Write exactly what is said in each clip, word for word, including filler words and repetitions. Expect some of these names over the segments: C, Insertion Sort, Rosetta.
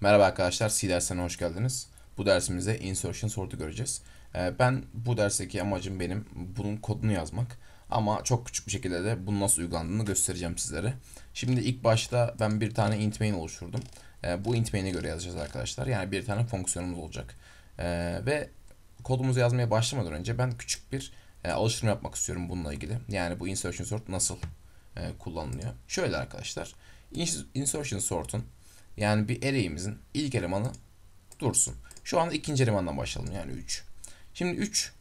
Merhaba arkadaşlar, C dersine hoş geldiniz. Bu dersimizde Insertion Sort'u göreceğiz. Ben bu dersteki amacım benim bunun kodunu yazmak. Ama çok küçük bir şekilde de bunun nasıl uygulandığını göstereceğim sizlere. Şimdi ilk başta ben bir tane int main oluşturdum. Bu int main'e göre yazacağız arkadaşlar. Yani bir tane fonksiyonumuz olacak. Ve kodumuzu yazmaya başlamadan önce ben küçük bir alıştırma yapmak istiyorum bununla ilgili. Yani bu Insertion Sort nasıl kullanılıyor? Şöyle arkadaşlar. Insertion Sort'un yani bir array'imizin ilk elemanı dursun. Şu anda ikinci elemandan başlayalım, yani üç. Şimdi üç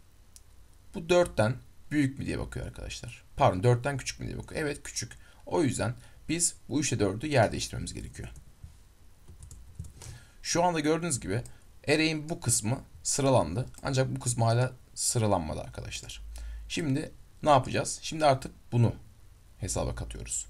bu dörtten büyük mü diye bakıyor arkadaşlar. Pardon, dörtten küçük mü diye bakıyor. Evet, küçük. O yüzden biz bu üç ile dördü yer değiştirmemiz gerekiyor. Şu anda gördüğünüz gibi array'in bu kısmı sıralandı. Ancak bu kısmı hala sıralanmadı arkadaşlar. Şimdi ne yapacağız? Şimdi artık bunu hesaba katıyoruz.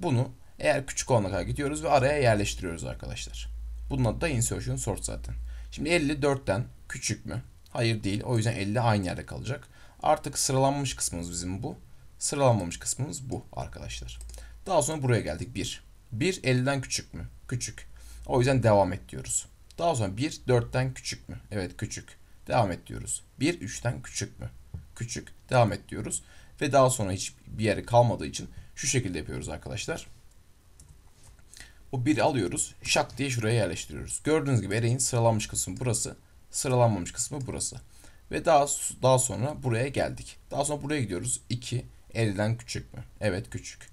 Bunu eğer küçük olana kadar gidiyoruz ve araya yerleştiriyoruz arkadaşlar. Bunun adı da Insertion Sort zaten. Şimdi elli dörtten küçük mü? Hayır, değil. O yüzden elli aynı yerde kalacak. Artık sıralanmış kısmımız bizim bu. Sıralanmamış kısmımız bu arkadaşlar. Daha sonra buraya geldik. bir. bir elliden küçük mü? Küçük. O yüzden devam et diyoruz. Daha sonra bir dörtten küçük mü? Evet, küçük. Devam et diyoruz. bir üçten küçük mü? Küçük. Devam et diyoruz. Ve daha sonra hiçbir yeri kalmadığı için şu şekilde yapıyoruz arkadaşlar. Bu biri alıyoruz. Şak diye şuraya yerleştiriyoruz. Gördüğünüz gibi array'in sıralanmış kısmı burası. Sıralanmamış kısmı burası. Ve daha daha sonra buraya geldik. Daha sonra buraya gidiyoruz. iki elliden küçük mü? Evet, küçük.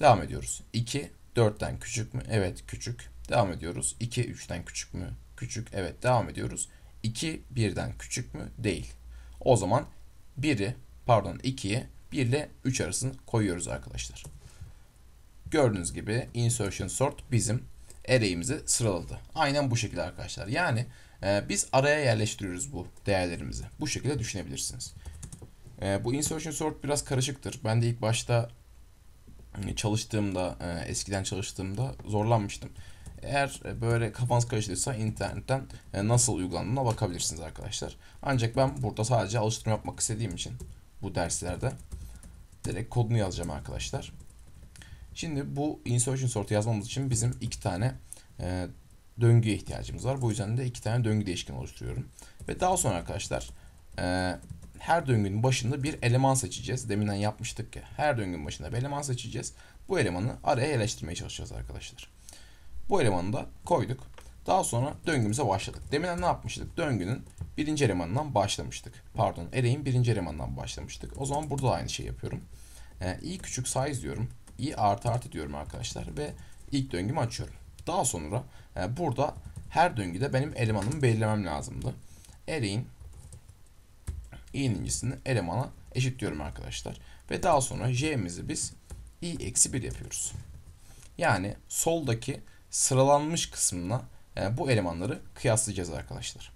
Devam ediyoruz. iki dörtten küçük mü? Evet, küçük. Devam ediyoruz. iki üçten küçük mü? Küçük. Evet, devam ediyoruz. iki birden küçük mü? Değil. O zaman biri pardon ikiyi bir ile üç arasını koyuyoruz arkadaşlar. Gördüğünüz gibi Insertion Sort bizim array'imizi sıraladı. Aynen bu şekilde arkadaşlar. Yani e, biz araya yerleştiriyoruz bu değerlerimizi. Bu şekilde düşünebilirsiniz. E, bu Insertion Sort biraz karışıktır. Ben de ilk başta çalıştığımda, e, eskiden çalıştığımda zorlanmıştım. Eğer böyle kafanız karıştıysa internetten e, nasıl uygulandığına bakabilirsiniz arkadaşlar. Ancak ben burada sadece alıştırma yapmak istediğim için bu derslerde direkt kodunu yazacağım arkadaşlar. Şimdi bu Insertion Sort'u yazmamız için bizim iki tane e, döngüye ihtiyacımız var. Bu yüzden de iki tane döngü değişkeni oluşturuyorum. Ve daha sonra arkadaşlar e, her döngünün başında bir eleman seçeceğiz. Deminden yapmıştık ya. Her döngünün başında bir eleman seçeceğiz. Bu elemanı araya yerleştirmeye çalışacağız arkadaşlar. Bu elemanı da koyduk. Daha sonra döngümüze başladık. Deminden ne yapmıştık? Döngünün birinci elemanından başlamıştık. Pardon, array'in birinci elemanından başlamıştık. O zaman burada da aynı şey yapıyorum. E, i küçük size diyorum. i artı artı diyorum arkadaşlar ve ilk döngümü açıyorum. Daha sonra e, burada her döngüde benim elemanımı belirlemem lazımdı. Array'in i'nincisini elemana eşitliyorum arkadaşlar. Ve daha sonra j'mizi biz i eksi bir yapıyoruz. Yani soldaki sıralanmış kısmına e, bu elemanları kıyaslayacağız arkadaşlar.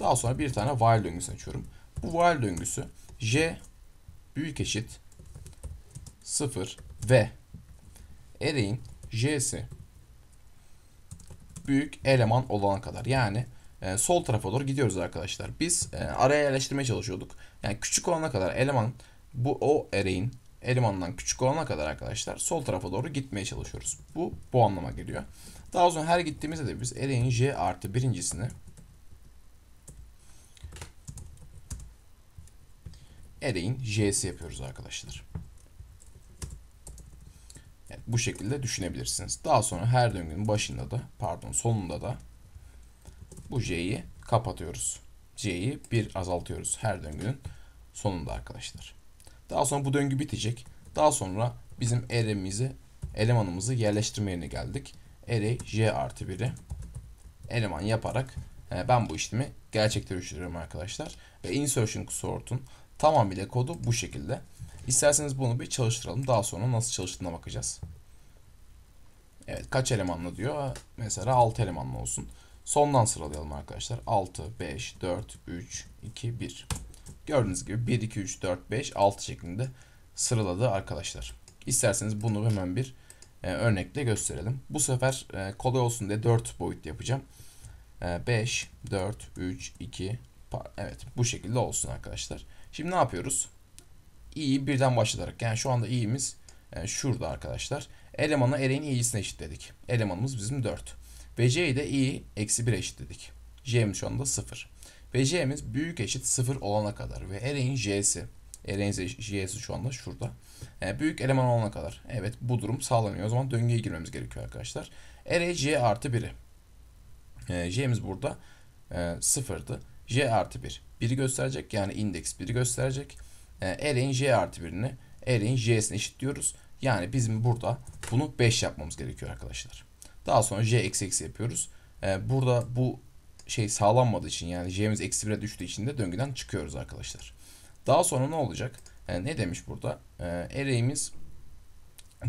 Daha sonra bir tane while döngüsü açıyorum. Bu while döngüsü j büyük eşit sıfır ve array'in j'si büyük eleman olana kadar, yani e, sol tarafa doğru gidiyoruz arkadaşlar. Biz e, araya yerleştirmeye çalışıyorduk. Yani küçük olana kadar eleman, bu o array'in elemanından küçük olana kadar arkadaşlar sol tarafa doğru gitmeye çalışıyoruz. Bu bu anlama geliyor. Daha sonra her gittiğimizde de biz array'in j artı birincisini array'in j'si yapıyoruz arkadaşlar. Bu şekilde düşünebilirsiniz. Daha sonra her döngünün başında da, pardon sonunda da bu j'yi kapatıyoruz. J'yi bir azaltıyoruz her döngünün sonunda arkadaşlar. Daha sonra bu döngü bitecek. Daha sonra bizim array'imizi, elemanımızı yerleştirme yerine geldik. Array j artı biri eleman yaparak ben bu işlemi gerçekleştiriyorum arkadaşlar. Ve Insertion Sort'un tamamıyla kodu bu şekilde. İsterseniz bunu bir çalıştıralım. Daha sonra nasıl çalıştığına bakacağız. Evet, kaç elemanlı diyor? Mesela altı elemanlı olsun. Sondan sıralayalım arkadaşlar. altı, beş, dört, üç, iki, bir. Gördüğünüz gibi bir, iki, üç, dört, beş, altı şeklinde sıraladı arkadaşlar. İsterseniz bunu hemen bir e, örnekle gösterelim. Bu sefer e, kolay olsun diye dört boyutlu yapacağım. E, beş, dört, üç, iki. Evet, bu şekilde olsun arkadaşlar. Şimdi ne yapıyoruz? İ'yi birden başlayarak, yani şu anda i'miz e, şurada arkadaşlar. Elemana array'in i'sine eşitledik. Elemanımız bizim dört. Ve C'yi de i eksi bir eşitledik. J'miz şu anda sıfır. Ve C'miz büyük eşit sıfır olana kadar. Ve Eren'in J'si. Eren'in J'si şu anda şurada. Yani büyük eleman olana kadar. Evet, bu durum sağlanıyor. O zaman döngüye girmemiz gerekiyor arkadaşlar. Eren J artı biri. E, J'miz burada sıfırdı. E, J artı bir. biri gösterecek. Yani indeks biri gösterecek. E, Eren'in J artı birini. Eren'in J'sine eşitliyoruz. Yani bizim burada bunu beş yapmamız gerekiyor arkadaşlar. Daha sonra J eksi eksi yapıyoruz. E, burada bu şey sağlanmadığı için, yani J'miz eksi bire düştüğü için de döngüden çıkıyoruz arkadaşlar. Daha sonra ne olacak? E, ne demiş burada? E, Ereğimiz,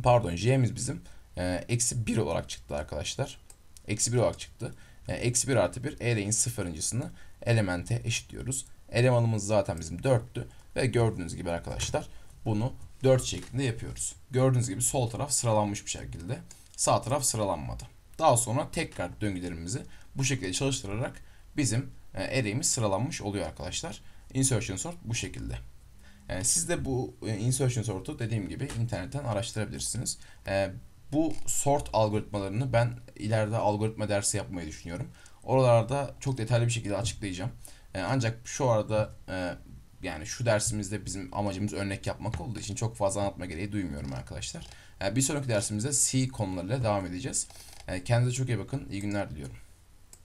pardon J'miz bizim eksi bir olarak çıktı arkadaşlar. Eksi bir olarak çıktı. Eksi bir artı bir Ereğin sıfırıncısını elemente eşitliyoruz. Elemanımız zaten bizim dörttü. Ve gördüğünüz gibi arkadaşlar bunu dört şeklinde yapıyoruz. Gördüğünüz gibi sol taraf sıralanmış bir şekilde. Sağ taraf sıralanmadı. Daha sonra tekrar döngülerimizi bu şekilde çalıştırarak bizim array'imiz sıralanmış oluyor arkadaşlar. Insertion sort bu şekilde. Siz de bu insertion sort'u dediğim gibi internetten araştırabilirsiniz. Bu sort algoritmalarını ben ileride algoritma dersi yapmayı düşünüyorum. Oralarda çok detaylı bir şekilde açıklayacağım. Ancak şu arada, yani şu dersimizde bizim amacımız örnek yapmak olduğu için çok fazla anlatma gereği duymuyorum arkadaşlar. Bir sonraki dersimizde C konularıyla devam edeceğiz. Kendinize çok iyi bakın. İyi günler diliyorum.